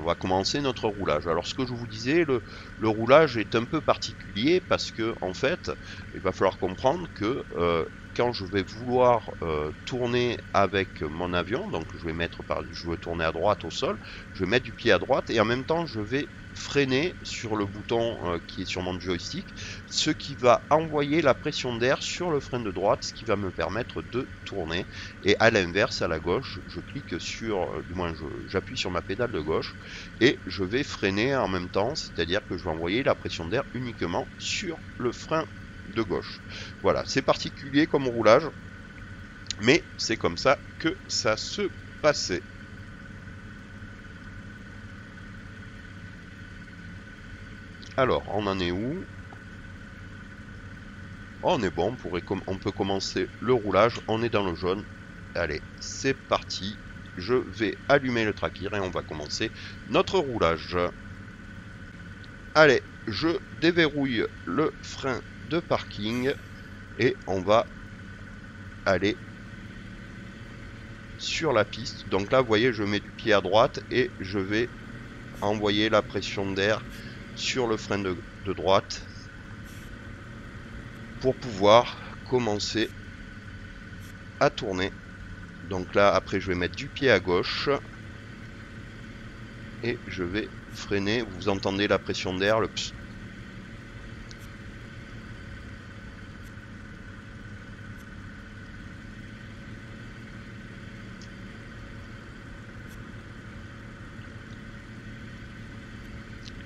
On va commencer notre roulage. Alors ce que je vous disais, le, le roulage est un peu particulier parce que en fait, il va falloir comprendre que euh, quand je vais vouloir euh, tourner avec mon avion, donc je vais mettre par, je veux tourner à droite au sol, je vais mettre du pied à droite et en même temps je vais freiner sur le bouton euh, qui est sur mon joystick, ce qui va envoyer la pression d'air sur le frein de droite, ce qui va me permettre de tourner. Et à l'inverse, à la gauche, je clique sur, euh, du moins j'appuie sur ma pédale de gauche et je vais freiner en même temps, c'est-à-dire que je vais envoyer la pression d'air uniquement sur le frein de gauche. Voilà, c'est particulier comme roulage, mais c'est comme ça que ça se passait. Alors, on en est où? Oh, on est bon, on, pourrait on peut commencer le roulage, on est dans le jaune. Allez, c'est parti, je vais allumer le tracker et on va commencer notre roulage. Allez, je déverrouille le frein de parking et on va aller sur la piste. Donc là, vous voyez, je mets du pied à droite et je vais envoyer la pression d'air sur le frein de, de droite pour pouvoir commencer à tourner. Donc là, après, je vais mettre du pied à gauche et je vais freiner. Vous entendez la pression d'air, le pss.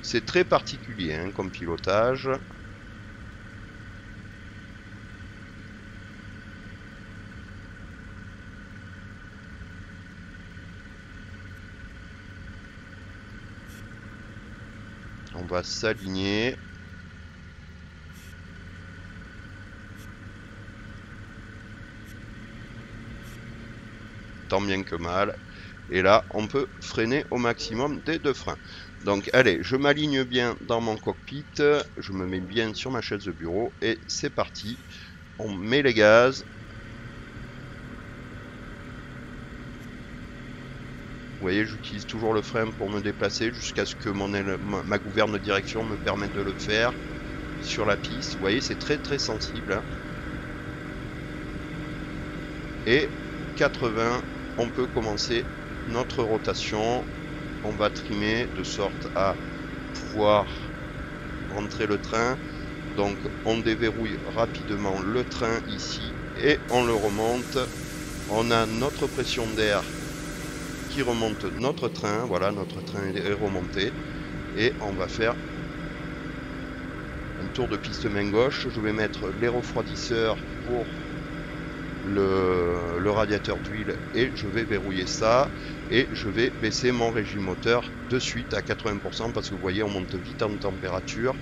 C'est très particulier, hein, comme pilotage. On va s'aligner. Tant bien que mal. Et là, on peut freiner au maximum des deux freins. Donc allez, je m'aligne bien dans mon cockpit, je me mets bien sur ma chaise de bureau et c'est parti. On met les gaz. Vous voyez, j'utilise toujours le frein pour me déplacer jusqu'à ce que mon aile, ma gouverne de direction me permette de le faire sur la piste. Vous voyez, c'est très très sensible, hein. Et quatre-vingts, on peut commencer notre rotation. On va trimer de sorte à pouvoir rentrer le train. Donc on déverrouille rapidement le train ici et on le remonte. On a notre pression d'air qui remonte notre train. Voilà, notre train est remonté et on va faire un tour de piste main gauche. Je vais mettre les refroidisseurs pour Le, le radiateur d'huile et je vais verrouiller ça et je vais baisser mon régime moteur de suite à quatre-vingts pour cent parce que vous voyez, on monte vite en température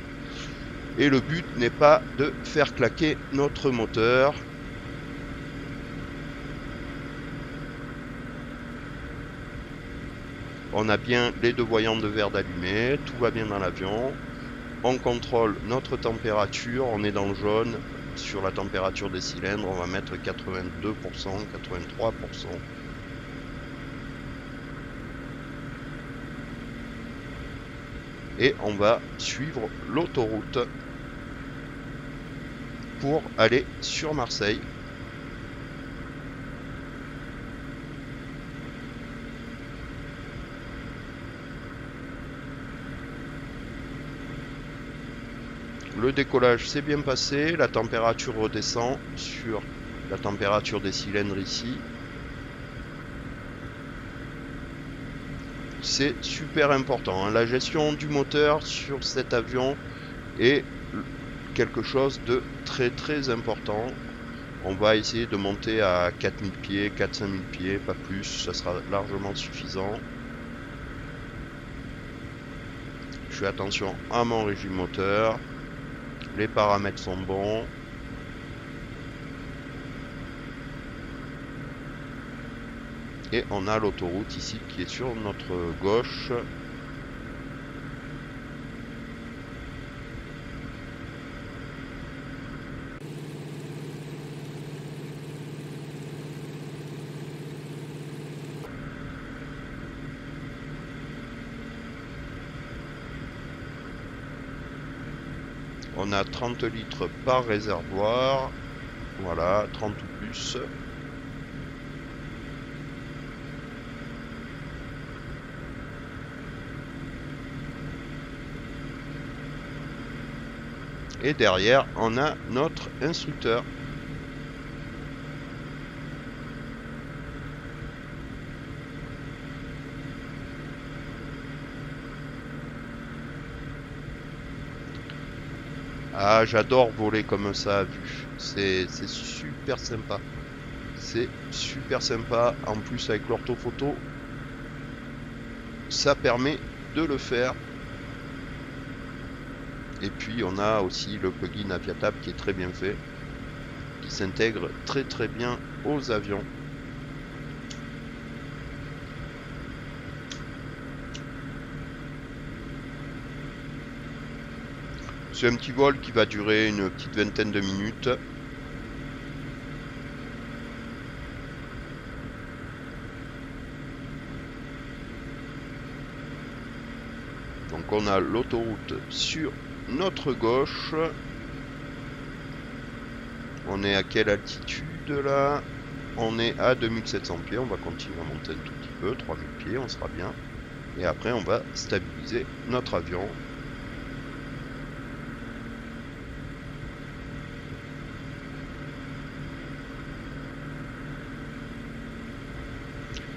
et le but n'est pas de faire claquer notre moteur. On a bien les deux voyants de vert allumés, tout va bien dans l'avion. on contrôle notre température, on est dans le jaune, sur la température des cylindres, on va mettre quatre-vingt-deux pour cent, quatre-vingt-trois pour cent. Et on va suivre l'autoroute pour aller sur Marseille. Le décollage s'est bien passé, la température redescend sur la température des cylindres ici. C'est super important, hein. La gestion du moteur sur cet avion est quelque chose de très très important. On va essayer de monter à quatre mille pieds, quatre à cinq mille pieds, pas plus, ça sera largement suffisant. Je fais attention à mon régime moteur. Les paramètres sont bons. Et on a l'autoroute ici qui est sur notre gauche. On a trente litres par réservoir, voilà, trente ou plus. Et derrière, on a notre instructeur. Ah, j'adore voler comme ça à vue. C'est super sympa. C'est super sympa. En plus, avec l'orthophoto, ça permet de le faire. Et puis, on a aussi le plugin AviTab qui est très bien fait, qui s'intègre très très bien aux avions. C'est un petit vol qui va durer une petite vingtaine de minutes. Donc on a l'autoroute sur notre gauche. On est à quelle altitude là? On est à deux mille sept cents pieds. On va continuer à monter un tout petit peu, trois mille pieds, on sera bien. Et après on va stabiliser notre avion.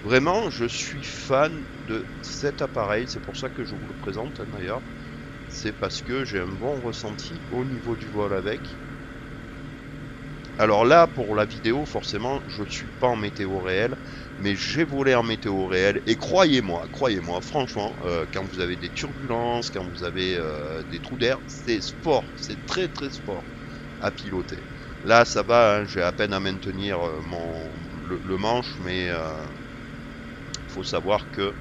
Vraiment, je suis fan de cet appareil, c'est pour ça que je vous le présente d'ailleurs. C'est parce que j'ai un bon ressenti au niveau du vol avec. Alors là, pour la vidéo, forcément, je ne suis pas en météo réelle, mais j'ai volé en météo réelle. Et croyez-moi, croyez-moi, franchement, euh, quand vous avez des turbulences, quand vous avez euh, des trous d'air, c'est sport, c'est très très sport à piloter. Là, ça va, hein, j'ai à peine à maintenir euh, mon, le, le manche, mais... Euh, faut savoir que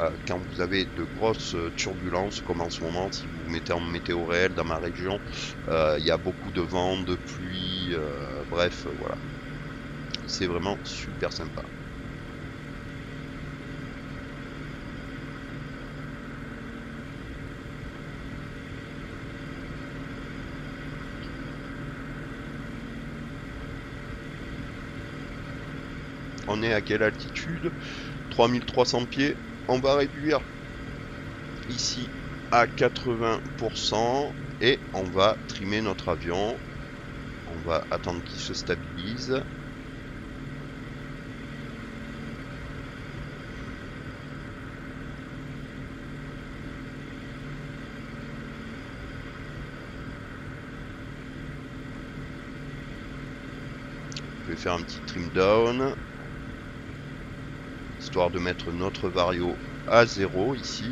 euh, quand vous avez de grosses turbulences comme en ce moment, si vous vous mettez en météo réel dans ma région, il euh, y a beaucoup de vent, de pluie, euh, bref, voilà, c'est vraiment super sympa. On est à quelle altitude? trois mille trois cents pieds. On va réduire ici à quatre-vingts pour cent et on va trimer notre avion. On va attendre qu'il se stabilise. Je vais faire un petit trim down, histoire de mettre notre vario à zéro ici.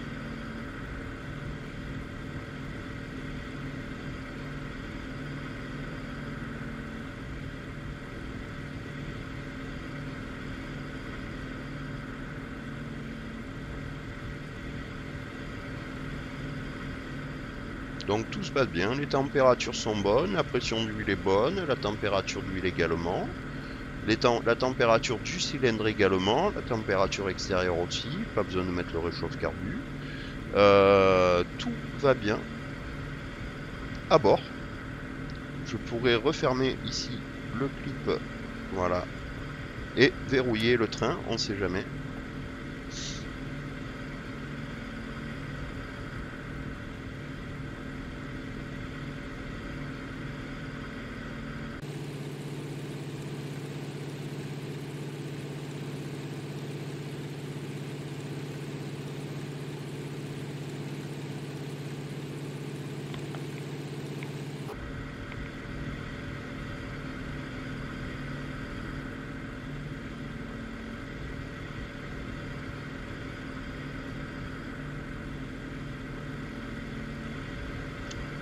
Donc tout se passe bien, les températures sont bonnes, la pression d'huile est bonne, la température d'huile également, les temps, la température du cylindre également, la température extérieure aussi, pas besoin de mettre le réchauffe carbu. Euh, tout va bien à bord. Je pourrais refermer ici le clip, voilà, et verrouiller le train, on sait jamais.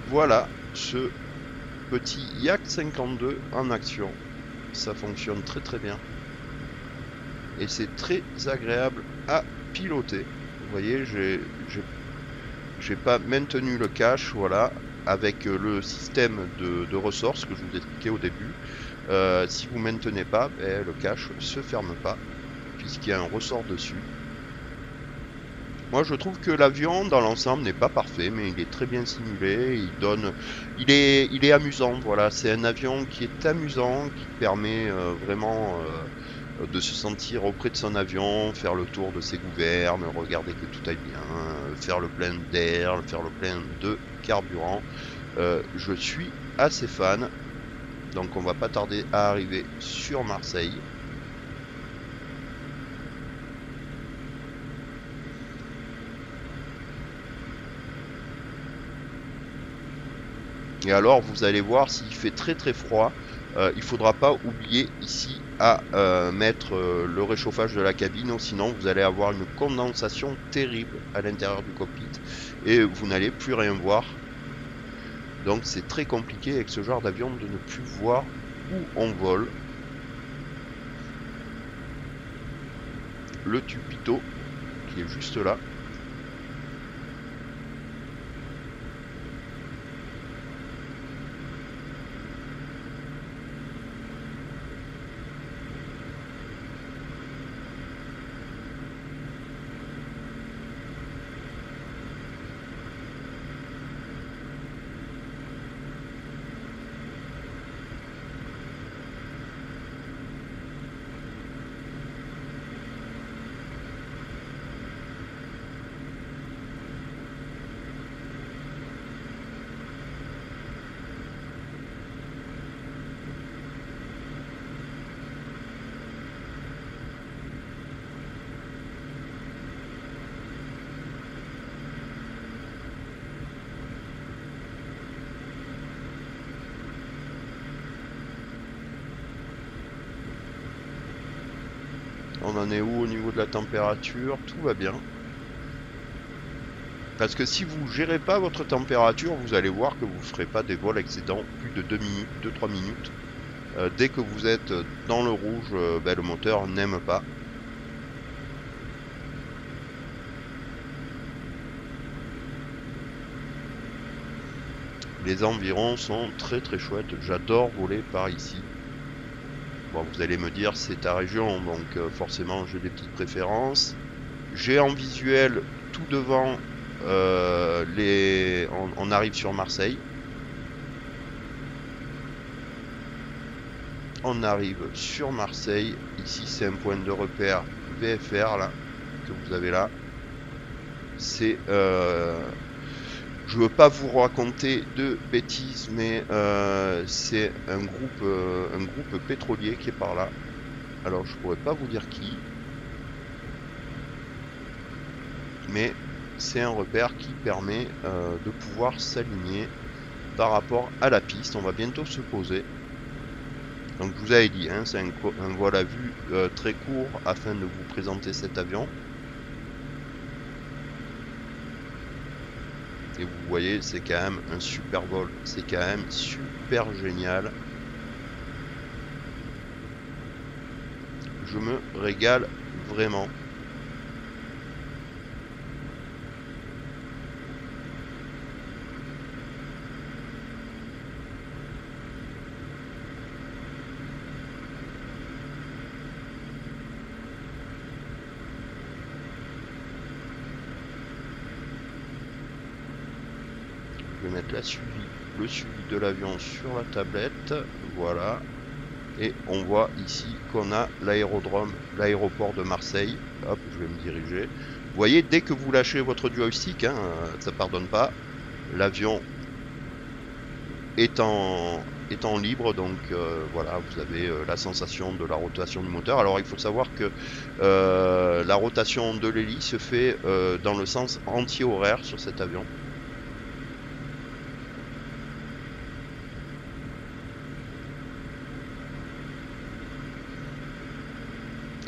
Voilà ce petit Yak cinquante-deux en action. Ça fonctionne très très bien. Et c'est très agréable à piloter. Vous voyez, j'ai pas maintenu le cache, voilà, avec le système de, de ressources que je vous expliquais au début. Euh, si vous ne maintenez pas, ben, le cache se ferme pas, puisqu'il y a un ressort dessus. Moi je trouve que l'avion dans l'ensemble n'est pas parfait, mais il est très bien simulé, il donne, il est, il est amusant, voilà, c'est un avion qui est amusant, qui permet euh, vraiment euh, de se sentir auprès de son avion, faire le tour de ses gouvernes, regarder que tout aille bien, euh, faire le plein d'air, faire le plein de carburant, euh, je suis assez fan, donc on va pas tarder à arriver sur Marseille. Et alors vous allez voir, s'il fait très très froid, euh, il ne faudra pas oublier ici à euh, mettre euh, le réchauffage de la cabine, sinon vous allez avoir une condensation terrible à l'intérieur du cockpit et vous n'allez plus rien voir. Donc c'est très compliqué avec ce genre d'avion de ne plus voir où on vole. Le Tupito qui est juste là. On en est où au niveau de la température? Tout va bien. Parce que si vous gérez pas votre température, vous allez voir que vous ne ferez pas des vols excédant plus de deux minutes, deux trois minutes. Euh, dès que vous êtes dans le rouge, euh, ben, le moteur n'aime pas. Les environs sont très très chouettes. J'adore voler par ici. Bon, vous allez me dire c'est ta région, donc euh, forcément j'ai des petites préférences. J'ai en visuel tout devant euh, les... On, on arrive sur Marseille. On arrive sur Marseille. Ici c'est un point de repère V F R là que vous avez là. C'est... Euh... Je veux pas vous raconter de bêtises, mais euh, c'est un groupe, euh, un groupe pétrolier qui est par là. Alors je pourrais pas vous dire qui, mais c'est un repère qui permet euh, de pouvoir s'aligner par rapport à la piste. On va bientôt se poser. Donc je vous avais dit, hein, c'est un, un vol à vue euh, très court afin de vous présenter cet avion. Et vous voyez, c'est quand même un super vol, c'est quand même super génial. Je me régale vraiment. je vais mettre la suivi, le suivi de l'avion sur la tablette, voilà, et on voit ici qu'on a l'aérodrome, l'aéroport de Marseille. Hop, je vais me diriger. Vous voyez, dès que vous lâchez votre joystick, hein, ça pardonne pas, l'avion est en, est en libre, donc euh, voilà, vous avez euh, la sensation de la rotation du moteur. Alors il faut savoir que euh, la rotation de l'hélice se fait euh, dans le sens anti-horaire sur cet avion.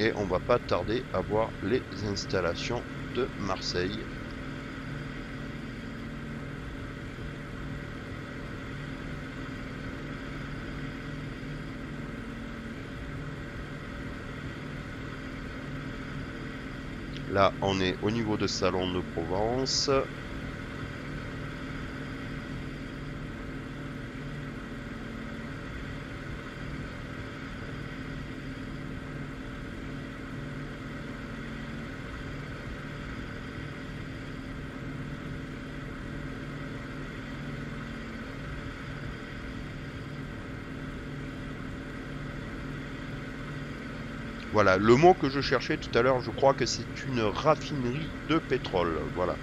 Et on va pas tarder à voir les installations de Marseille. Là, on est au niveau de Salon de Provence. Voilà, le mot que je cherchais tout à l'heure, je crois que c'est une raffinerie de pétrole. Voilà,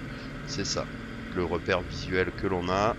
c'est ça, le repère visuel que l'on a.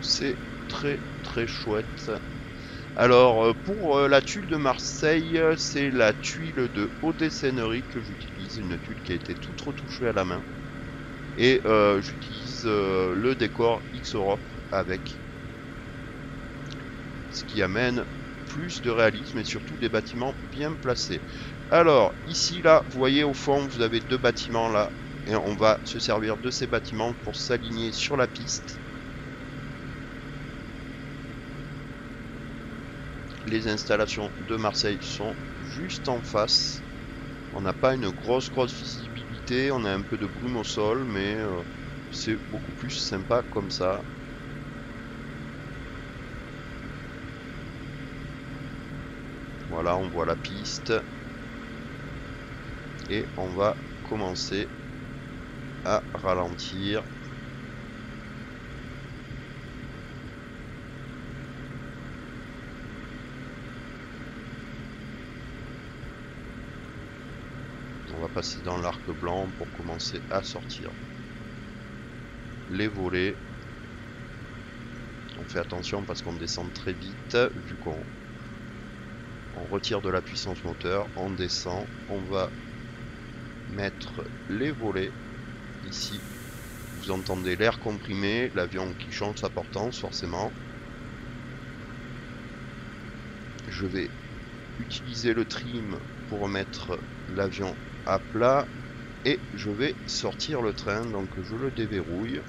C'est très très chouette. Alors pour la tuile de Marseille, c'est la tuile de haute scénerie que j'utilise, une tuile qui a été toute retouchée à la main, et euh, j'utilise euh, le décor X-Europe avec, ce qui amène plus de réalisme et surtout des bâtiments bien placés. Alors ici là, vous voyez au fond, vous avez deux bâtiments là, et on va se servir de ces bâtiments pour s'aligner sur la piste. Les installations de Marseille sont juste en face. On n'a pas une grosse grosse visibilité, on a un peu de brume au sol, mais euh, c'est beaucoup plus sympa comme ça. Voilà, on voit la piste. Et on va commencer à ralentir. On va passer dans l'arc blanc pour commencer à sortir les volets. On fait attention parce qu'on descend très vite, vu qu'on on retire de la puissance moteur, on descend, on va mettre les volets ici. Vous entendez l'air comprimé, l'avion qui change sa portance forcément. Je vais utiliser le trim pour remettre l'avion à plat et je vais sortir le train, donc je le déverrouille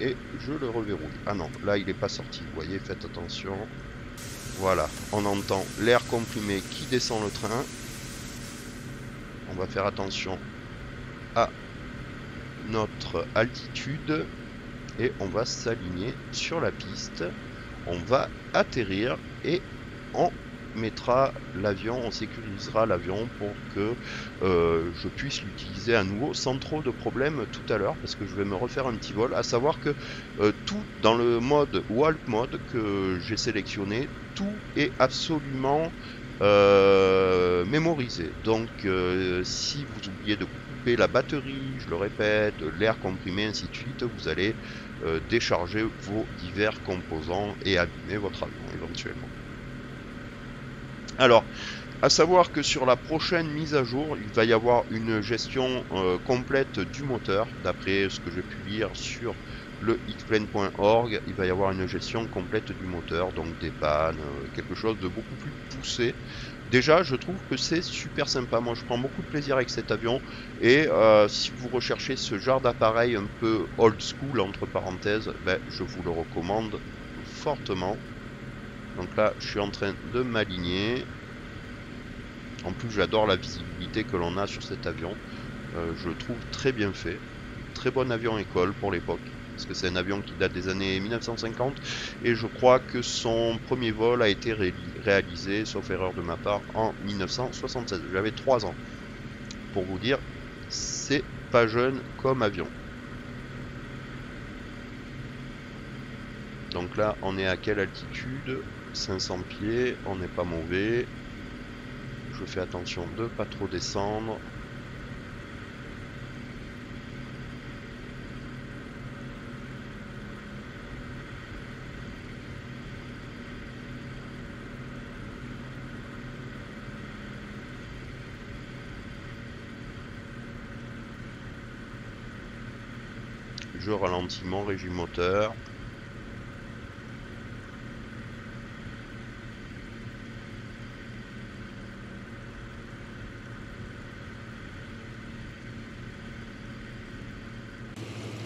et je le reverrouille. Ah non, là il n'est pas sorti, vous voyez, faites attention. Voilà, on entend l'air comprimé qui descend le train. On va faire attention à notre altitude et on va s'aligner sur la piste. on va atterrir et on mettra l'avion, on sécurisera l'avion pour que euh, je puisse l'utiliser à nouveau sans trop de problèmes tout à l'heure, parce que je vais me refaire un petit vol. À savoir que euh, tout dans le mode Walk Mode que j'ai sélectionné, tout est absolument euh, mémorisé. Donc euh, si vous oubliez de couper la batterie, je le répète, l'air comprimé, ainsi de suite, vous allez euh, décharger vos divers composants et abîmer votre avion éventuellement. Alors, à savoir que sur la prochaine mise à jour, il va y avoir une gestion euh, complète du moteur. D'après ce que j'ai pu lire sur le X Plane point org, il va y avoir une gestion complète du moteur, donc des pannes, euh, quelque chose de beaucoup plus poussé. Déjà, je trouve que c'est super sympa. Moi, je prends beaucoup de plaisir avec cet avion. Et euh, si vous recherchez ce genre d'appareil un peu old school, entre parenthèses, ben, je vous le recommande fortement. Donc là, je suis en train de m'aligner. En plus, j'adore la visibilité que l'on a sur cet avion. Euh, je le trouve très bien fait. Très bon avion école pour l'époque. Parce que c'est un avion qui date des années mille neuf cent cinquante. Et je crois que son premier vol a été ré réalisé, sauf erreur de ma part, en mille neuf cent soixante-seize. J'avais trois ans. Pour vous dire, c'est pas jeune comme avion. Donc là, on est à quelle altitude? Cinq cents pieds, on n'est pas mauvais. Je fais attention de pas trop descendre. Je ralentis mon régime moteur.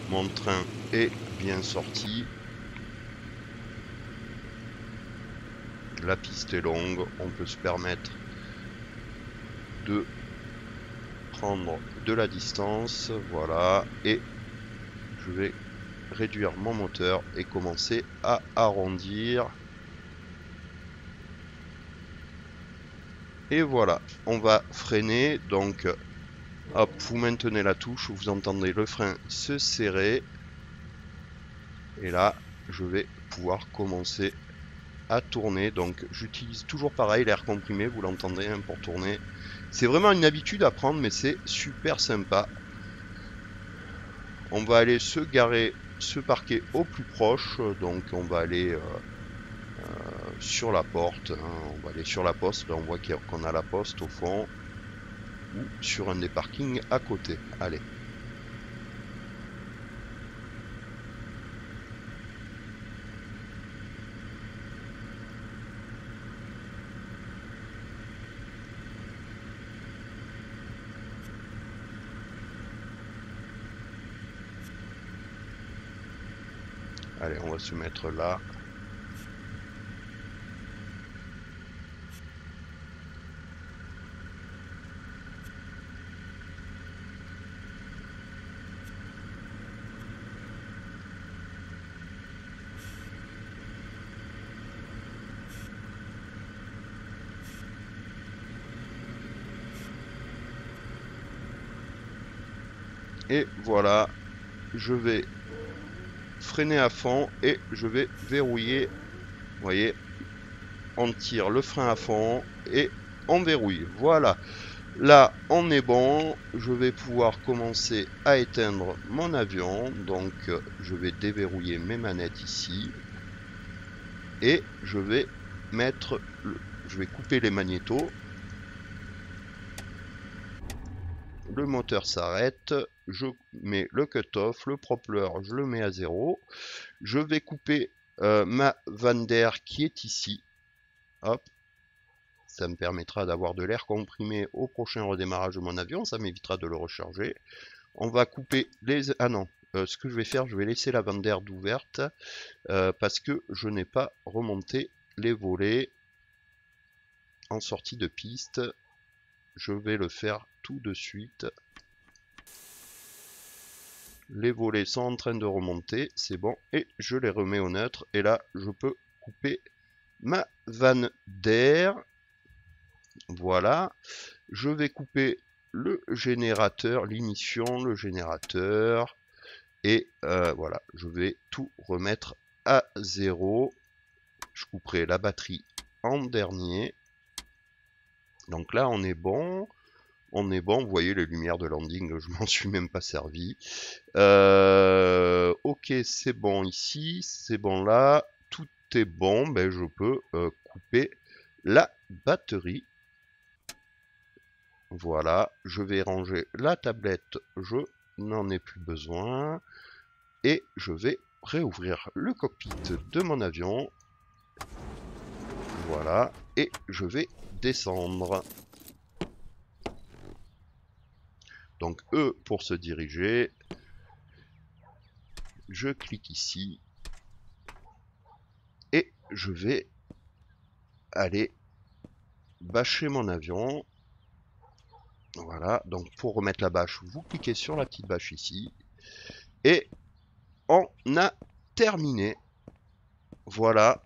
Mon train est bien sorti. La piste est longue, on peut se permettre de prendre de la distance. Voilà, et je vais réduire mon moteur et commencer à arrondir. Et voilà, on va freiner. Donc hop, vous maintenez la touche, vous entendez le frein se serrer. Et là, je vais pouvoir commencer à tourner. Donc, j'utilise toujours pareil l'air comprimé, vous l'entendez, hein, pour tourner. C'est vraiment une habitude à prendre, mais c'est super sympa. On va aller se garer, se parquer au plus proche. Donc, on va aller euh, euh, sur la porte. Hein, on va aller sur la poste. Là, on voit qu'on a la poste au fond. Ou sur un des parkings à côté. Allez. Allez, on va se mettre là. Et voilà, je vais freiner à fond et je vais verrouiller. Vous voyez, on tire le frein à fond et on verrouille. Voilà, là on est bon. Je vais pouvoir commencer à éteindre mon avion. Donc je vais déverrouiller mes manettes ici. Et je vais mettre, le... je vais couper les magnétos. Le moteur s'arrête, je mets le cut-off, le propeller, je le mets à zéro. Je vais couper euh, ma vanne d'air qui est ici. Hop. Ça me permettra d'avoir de l'air comprimé au prochain redémarrage de mon avion, ça m'évitera de le recharger. On va couper les... Ah non, euh, ce que je vais faire, je vais laisser la vanne d'air ouverte euh, parce que je n'ai pas remonté les volets en sortie de piste. Je vais le faire tout de suite. Les volets sont en train de remonter, c'est bon, et je les remets au neutre, et là je peux couper ma vanne d'air. Voilà. Je vais couper le générateur, l'émission, le générateur. Et euh, voilà, je vais tout remettre à zéro. Je couperai la batterie en dernier. Donc là, on est bon. On est bon. Vous voyez les lumières de landing, je m'en suis même pas servi. Euh, ok, c'est bon ici. C'est bon là. Tout est bon. Ben, je peux euh, couper la batterie. Voilà, je vais ranger la tablette, je n'en ai plus besoin. Et je vais réouvrir le cockpit de mon avion. Voilà, et je vais descendre. Donc E pour se diriger. Je clique ici. Et je vais aller bâcher mon avion. Voilà, donc pour remettre la bâche, vous cliquez sur la petite bâche ici. Et on a terminé. Voilà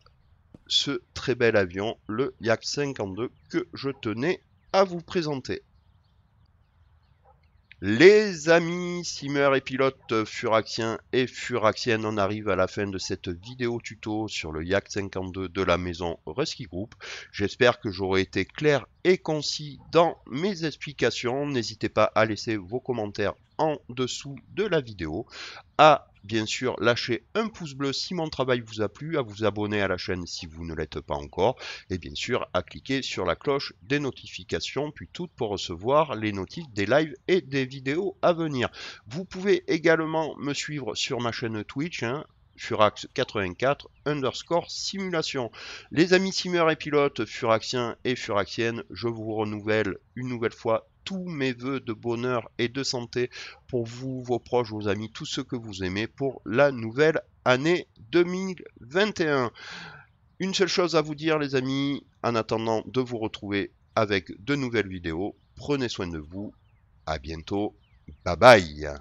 ce très bel avion, le Yak cinquante-deux, que je tenais à vous présenter. Les amis, simmers et pilotes furaxiens et furaxiennes, on arrive à la fin de cette vidéo tuto sur le Yak cinquante-deux de la maison Rusky Group. J'espère que j'aurai été clair et concis dans mes explications. N'hésitez pas à laisser vos commentaires en dessous de la vidéo, à bien sûr lâcher un pouce bleu si mon travail vous a plu, à vous abonner à la chaîne si vous ne l'êtes pas encore, et bien sûr à cliquer sur la cloche des notifications, puis toutes, pour recevoir les notifs des lives et des vidéos à venir. Vous pouvez également me suivre sur ma chaîne Twitch, hein, furax quatre-vingt-quatre underscore simulation. Les amis simmers et pilotes furaxiens et furaxiennes, je vous renouvelle une nouvelle fois tous mes voeux de bonheur et de santé pour vous, vos proches, vos amis, tous ceux que vous aimez pour la nouvelle année deux mille vingt et un. Une seule chose à vous dire les amis, en attendant de vous retrouver avec de nouvelles vidéos, prenez soin de vous, à bientôt, bye bye.